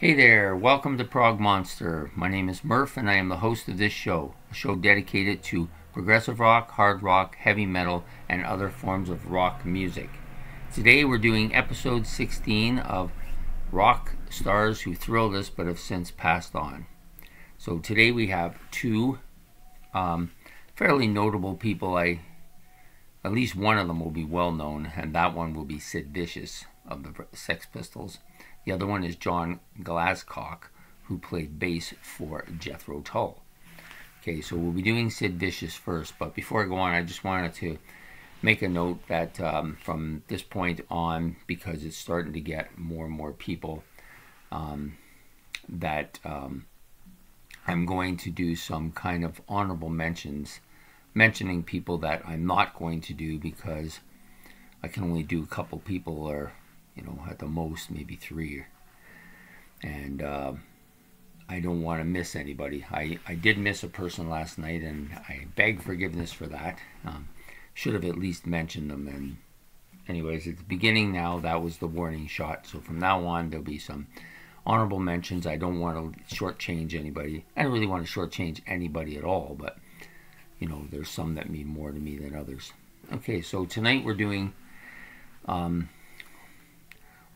Hey there, welcome to Prog Monster. My name is Murph and I am the host of this show, a show dedicated to progressive rock, hard rock, heavy metal, and other forms of rock music. Today we're doing episode 16 of Rock Stars Who Thrilled Us But Have Since Passed On. So today we have two fairly notable people. At least one of them will be well known, and that one will be Sid Vicious of the Sex Pistols. The other one is John Glasscock, who played bass for Jethro Tull. Okay, so we'll be doing Sid Vicious first, but before I go on, I just wanted to make a note that from this point on, because it's starting to get more and more people, that I'm going to do some kind of honorable mentions, mentioning people that I'm not going to do because I can only do a couple people, or you know, at the most maybe three, and I don't want to miss anybody. I did miss a person last night, and I beg forgiveness for that. Should have at least mentioned them. And anyways, at the beginning now, that was the warning shot. So from now on, there'll be some honorable mentions. I don't want to shortchange anybody. I don't really want to shortchange anybody at all, but you know, there's some that mean more to me than others. Okay, so tonight we're doing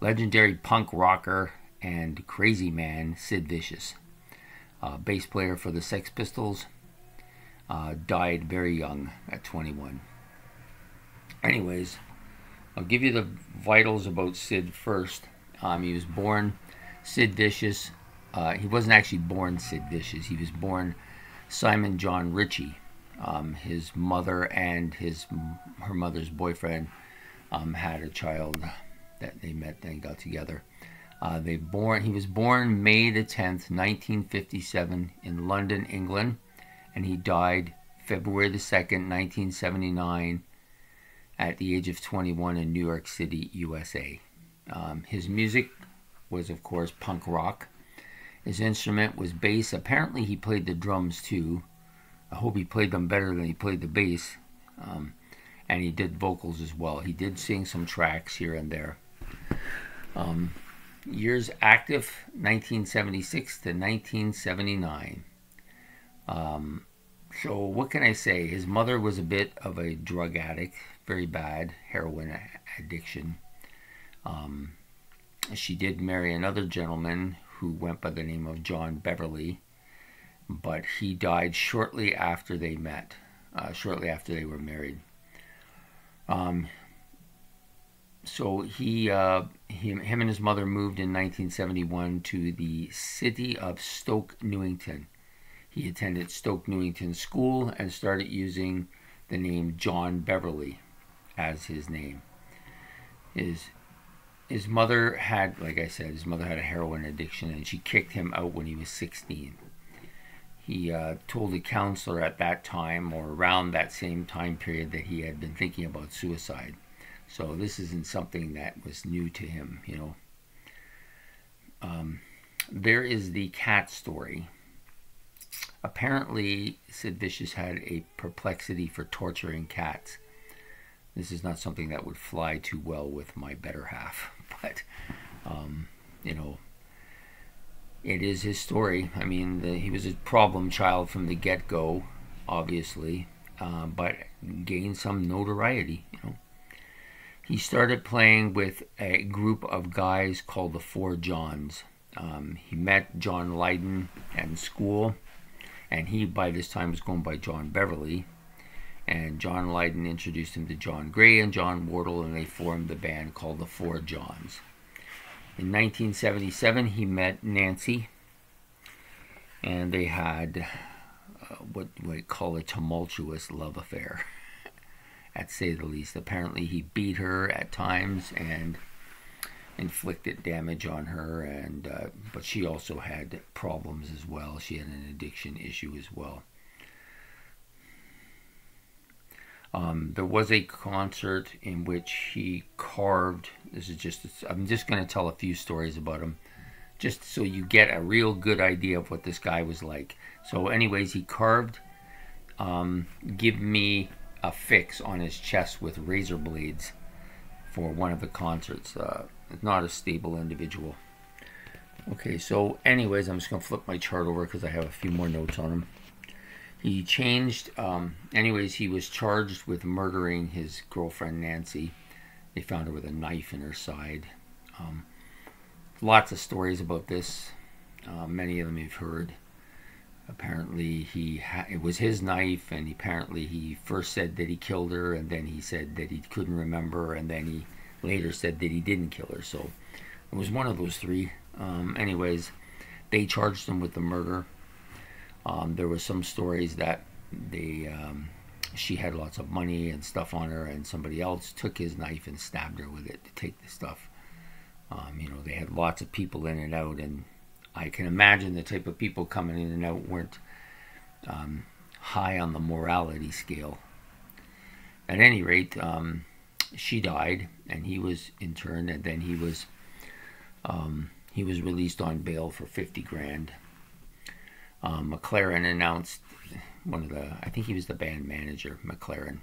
legendary punk rocker and crazy man Sid Vicious, bass player for the Sex Pistols, died very young at 21. Anyways, I'll give you the vitals about Sid first. He was born Sid Vicious. He wasn't actually born Sid Vicious. He was born Simon John Ritchie. His mother and her mother's boyfriend had a child that they met and got together. He was born May the 10th, 1957 in London, England, and he died February the 2nd, 1979 at the age of 21 in New York City, USA. His music was, of course, punk rock. His instrument was bass. Apparently he played the drums too. I hope he played them better than he played the bass. And he did vocals as well. He did sing some tracks here and there. Years active, 1976 to 1979. So what can I say? His mother was a bit of a drug addict, very bad heroin addiction. She did marry another gentleman who went by the name of John Beverly, but he died shortly after they met, shortly after they were married. So him and his mother moved in 1971 to the city of Stoke Newington. He attended Stoke Newington School and started using the name John Beverly as his name. His mother had, like I said, his mother had a heroin addiction, and she kicked him out when he was 16. He told a counselor at that time, or around that same time period, that he had been thinking about suicide. So this isn't something that was new to him, you know. There is the cat story. Apparently, Sid Vicious had a perplexity for torturing cats. This is not something that would fly too well with my better half, but, you know, it is his story. I mean, he was a problem child from the get-go, obviously, but gained some notoriety, you know. He started playing with a group of guys called the Four Johns. He met John Lydon at school, and he, by this time, was going by John Beverly. And John Lydon introduced him to John Gray and John Wardle, and they formed the band called the Four Johns. In 1977, he met Nancy, and they had what we call a tumultuous love affair, at say the least. Apparently, he beat her at times and inflicted damage on her, and but she also had problems as well. She had an addiction issue as well. There was a concert in which he carved, I'm just going to tell a few stories about him, just so you get a real good idea of what this guy was like. So anyways, he carved, "Give Me a Fix" on his chest with razor blades for one of the concerts. Not a stable individual. Okay, so anyways, I'm just going to flip my chart over because I have a few more notes on him. He changed, anyways, he was charged with murdering his girlfriend, Nancy. They found her with a knife in her side. Lots of stories about this. Many of them you've heard. Apparently, it was his knife, and apparently he first said that he killed her, and then he said that he couldn't remember, and then he later said that he didn't kill her. So it was one of those three. Anyways, they charged him with the murder. There were some stories that she had lots of money and stuff on her, and somebody else took his knife and stabbed her with it to take the stuff. You know, they had lots of people in and out, and I can imagine the type of people coming in and out weren't high on the morality scale. At any rate, she died, and he was interned, and then he was released on bail for 50 grand. McLaren announced, I think he was the band manager, McLaren,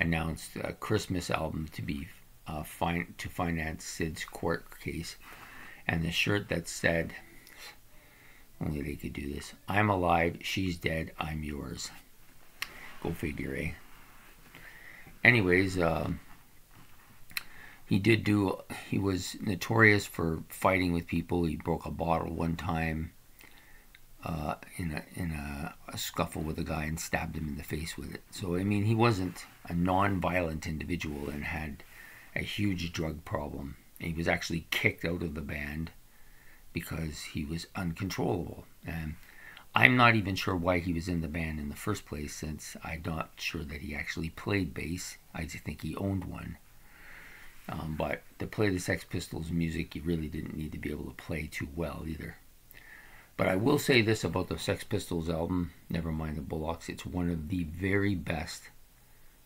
announced a Christmas album to be to finance Sid's court case, and the shirt that said, only they could do this, "I'm alive, she's dead, I'm yours." Go figure, eh? Anyways, he was notorious for fighting with people. He broke a bottle one time in a scuffle with a guy and stabbed him in the face with it. So, I mean, he wasn't a non-violent individual and had a huge drug problem. He was actually kicked out of the band because he was uncontrollable. And I'm not even sure why he was in the band in the first place, since I'm not sure that he actually played bass. I just think he owned one. But to play the Sex Pistols music, you really didn't need to be able to play too well either. But I will say this about the Sex Pistols album, Never Mind the Bollocks, it's one of the very best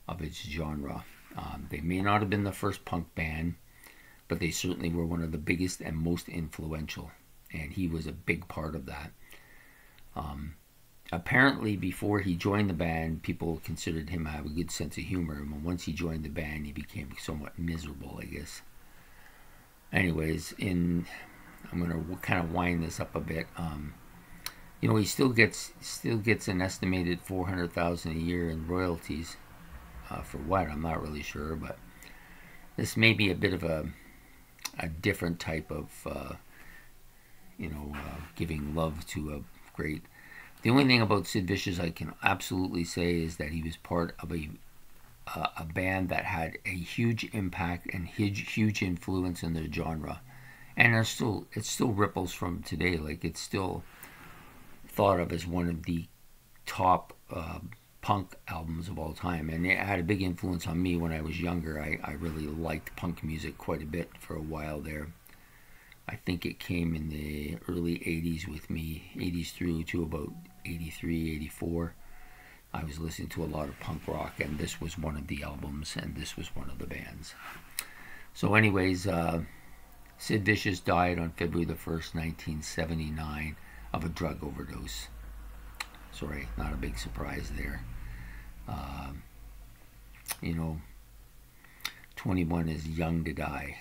of its genre. They may not have been the first punk band, but they certainly were one of the biggest and most influential, and he was a big part of that. Apparently, before he joined the band, people considered him to have a good sense of humor, and once he joined the band, he became somewhat miserable, I guess. Anyways, I'm going to kind of wind this up a bit. You know, he still gets an estimated $400,000 a year in royalties. For what? I'm not really sure, but this may be a bit of a different type of, giving love to a great... The only thing about Sid Vicious I can absolutely say is that he was part of a band that had a huge impact and huge influence in their genre. And it still ripples from today. Like, it's still thought of as one of the top punk albums of all time. And it had a big influence on me when I was younger. I really liked punk music quite a bit for a while there. I think it came in the early 80s with me, 80s through to about 83, 84. I was listening to a lot of punk rock, and this was one of the albums, and this was one of the bands. So anyways... Sid Vicious died on February the 1st, 1979 of a drug overdose. Sorry, not a big surprise there. You know, 21 is young to die.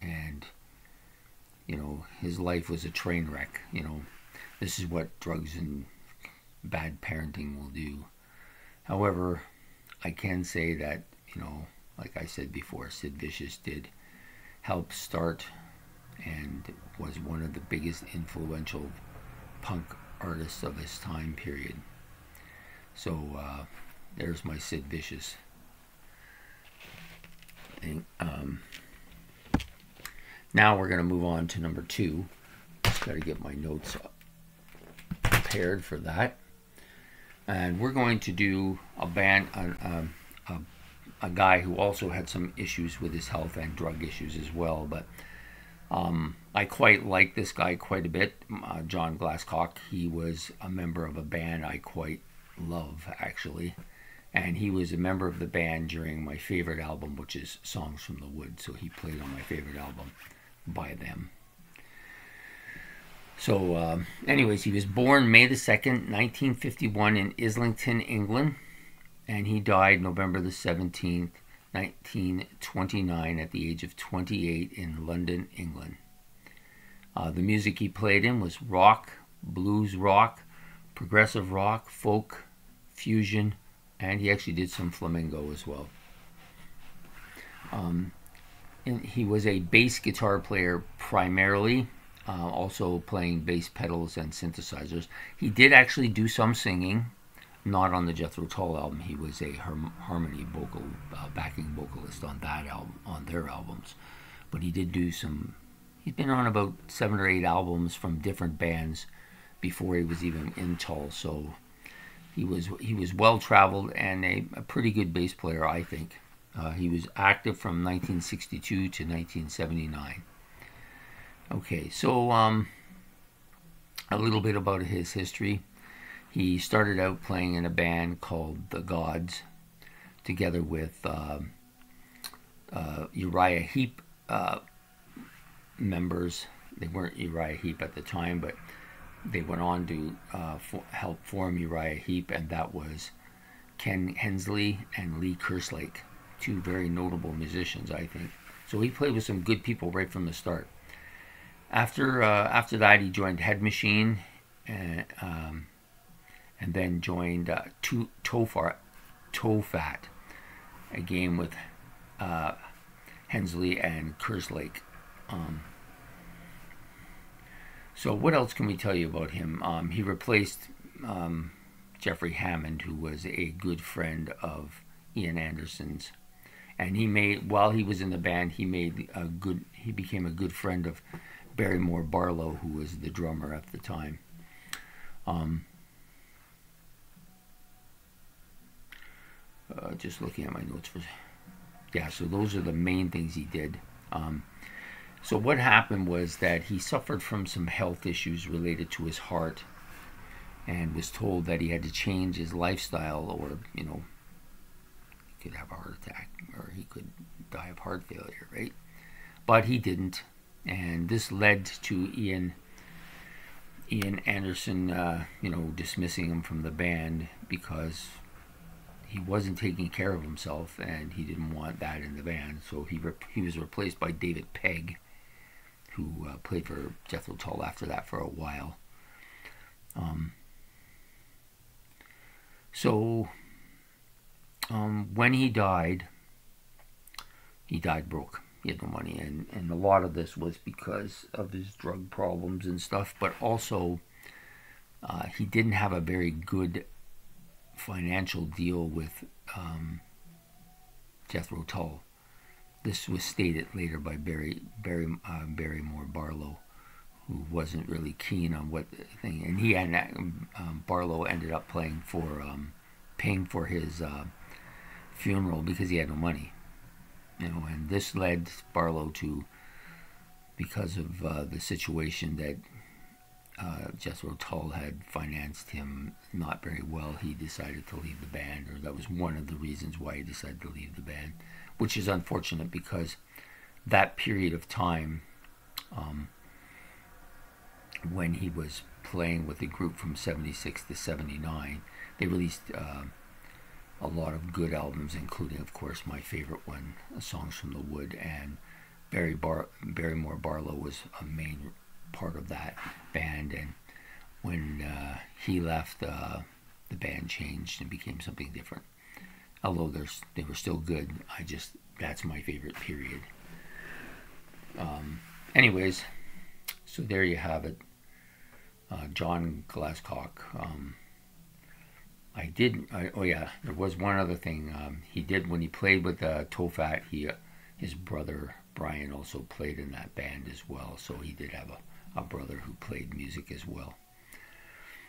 And, you know, his life was a train wreck. You know, this is what drugs and bad parenting will do. However, I can say that, you know, like I said before, Sid Vicious did helped start and was one of the biggest influential punk artists of his time period. So there's my Sid Vicious thing. Now we're going to move on to number two. Just got to get my notes prepared for that. And we're going to do a band, a guy who also had some issues with his health and drug issues as well, but I quite like this guy quite a bit, John Glasscock. He was a member of a band I quite love, actually, and he was a member of the band during my favorite album, which is Songs from the Wood, so he played on my favorite album by them. So anyways, he was born May the 2nd, 1951 in Islington, England, and he died November the 17th, 1929 at the age of 28 in London, England. The music he played in was rock, blues rock, progressive rock, folk, fusion, and he actually did some flamenco as well. And he was a bass guitar player primarily, also playing bass pedals and synthesizers. He did actually do some singing, not on the Jethro Tull album. He was a harmony vocal, backing vocalist on that album, on their albums. But he did do some. He's been on about 7 or 8 albums from different bands before he was even in Tull. So he was well traveled and a pretty good bass player, I think. He was active from 1962 to 1979. Okay, so a little bit about his history. He started out playing in a band called The Gods, together with Uriah Heep members. They weren't Uriah Heep at the time, but they went on to help form Uriah Heep, and that was Ken Hensley and Lee Kerslake. Two very notable musicians, I think. So he played with some good people right from the start. After that, he joined Head Machine, and then joined Toe Fat, again with Hensley and Kerslake. So what else can we tell you about him? He replaced Jeffrey Hammond, who was a good friend of Ian Anderson's. And he made, while he was in the band, he made a good, he became a good friend of Barrymore Barlow, who was the drummer at the time. Just looking at my notes for, yeah. So those are the main things he did. So what happened was that he suffered from some health issues related to his heart, and was told that he had to change his lifestyle, or you know, he could have a heart attack, or he could die of heart failure, right? But he didn't. And this led to Ian Anderson, you know, dismissing him from the band because he wasn't taking care of himself, and he didn't want that in the band. So he was replaced by David Pegg, who played for Jethro Tull after that for a while. When he died broke. He had no money, and a lot of this was because of his drug problems and stuff, but also he didn't have a very good financial deal with Jethro Tull. This was stated later by Barrymore Barlow, who wasn't really keen on what the thing, and he and Barlow ended up paying for his funeral because he had no money. You know, and this led Barlow to, because of the situation that Jethro Tull had financed him not very well, he decided to leave the band, or that was one of the reasons why he decided to leave the band, which is unfortunate because that period of time when he was playing with the group from 76 to 79, they released a lot of good albums, including, of course, my favorite one, Songs from the Wood, and Barrymore Barlow was a main part of that band, and when he left, the band changed and became something different. Although they were still good, that's my favorite period. Anyways, so there you have it. John Glasscock, oh yeah, there was one other thing he did when he played with Toe Fat. His brother Brian also played in that band as well, so he did have a brother who played music as well.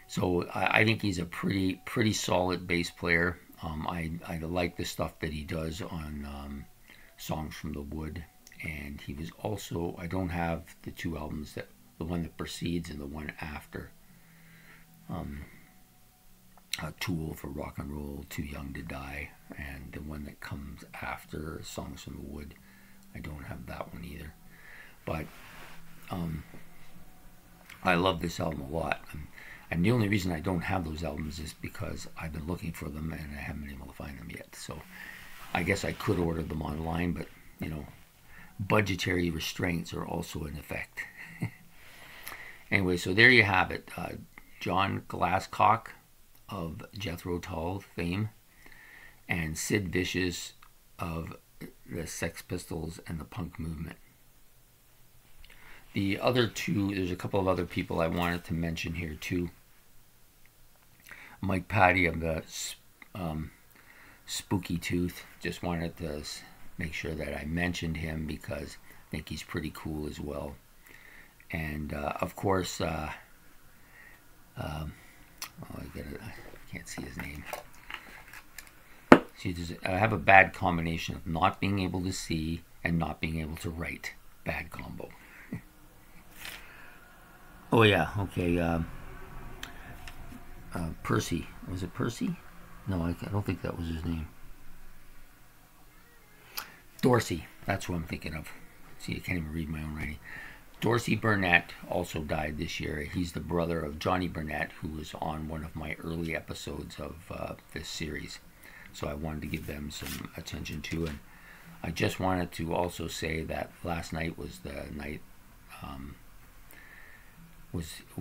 So I think he's a pretty solid bass player. I like the stuff that he does on Songs from the Wood, and he was also, I don't have the two albums, the one that precedes and the one after. A Tool for Rock and Roll, Too Young to Die, and the one that comes after, Songs from the Wood. I don't have that one either. But I love this album a lot. And the only reason I don't have those albums is because I've been looking for them and I haven't been able to find them yet. So I guess I could order them online, but, you know, budgetary restraints are also in effect. Anyway, so there you have it. John Glasscock of Jethro Tull fame and Sid Vicious of the Sex Pistols and the punk movement. The other two, there's a couple of other people I wanted to mention here too. Mike Patti of the Spooky Tooth. Just wanted to make sure that I mentioned him because I think he's pretty cool as well. And of course, I can't see his name. See, I have a bad combination of not being able to see and not being able to write. Bad combo. Oh yeah, okay. Percy. Was it Percy? No, I don't think that was his name. Dorsey. That's who I'm thinking of. See, I can't even read my own writing. Dorsey Burnett also died this year. He's the brother of Johnny Burnett, who was on one of my early episodes of this series. So I wanted to give them some attention too. And I just wanted to also say that last night was the night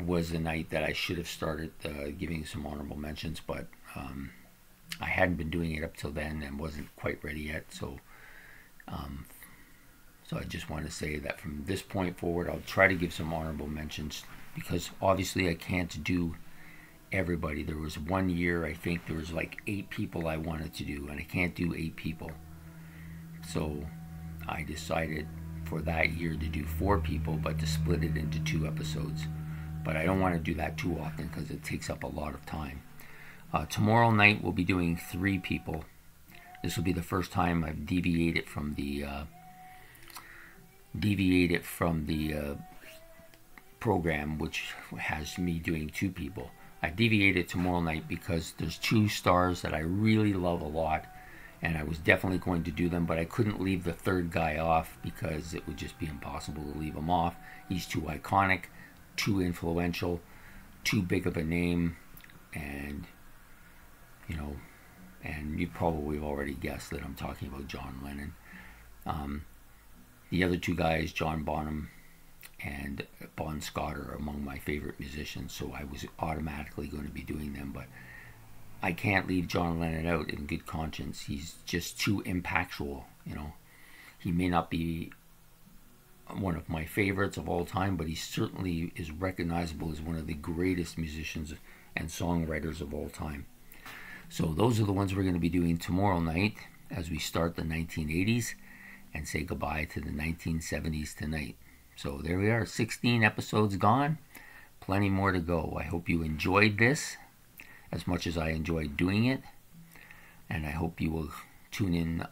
was the night that I should have started giving some honorable mentions, but I hadn't been doing it up till then and wasn't quite ready yet. So so I just want to say that from this point forward, I'll try to give some honorable mentions because obviously I can't do everybody. There was one year, I think there was like 8 people I wanted to do, and I can't do 8 people. So I decided for that year to do 4 people, but to split it into 2 episodes. But I don't want to do that too often because it takes up a lot of time. Tomorrow night we'll be doing 3 people. This will be the first time I've deviated from the program, which has me doing 2 people. I deviated tomorrow night because there's 2 stars that I really love a lot, and I was definitely going to do them, but I couldn't leave the 3rd guy off because it would just be impossible to leave him off. He's too iconic, too influential, too big of a name, and you know, and you probably have already guessed that I'm talking about John Lennon. The other 2 guys, John Bonham and Bon Scott, are among my favorite musicians, so I was automatically going to be doing them, but I can't leave John Lennon out in good conscience. He's just too impactful, you know. He may not be one of my favorites of all time, but he certainly is recognizable as one of the greatest musicians and songwriters of all time. So those are the ones we're going to be doing tomorrow night as we start the 1980s and say goodbye to the 1970s tonight. So there we are, 16 episodes gone, plenty more to go. I hope you enjoyed this as much as I enjoyed doing it, and I hope you will tune in,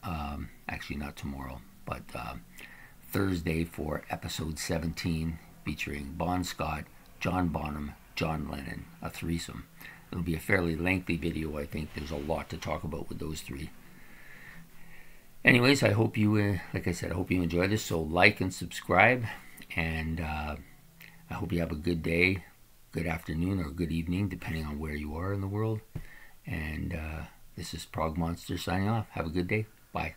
actually not tomorrow, but Thursday for episode 17 featuring Bon Scott, John Bonham, John Lennon, a threesome. It'll be a fairly lengthy video, I think. There's a lot to talk about with those 3. Anyways, I hope you, like I said, I hope you enjoy this. So like and subscribe, and I hope you have a good day, good afternoon, or good evening, depending on where you are in the world. And this is Prog Monster signing off. Have a good day. Bye.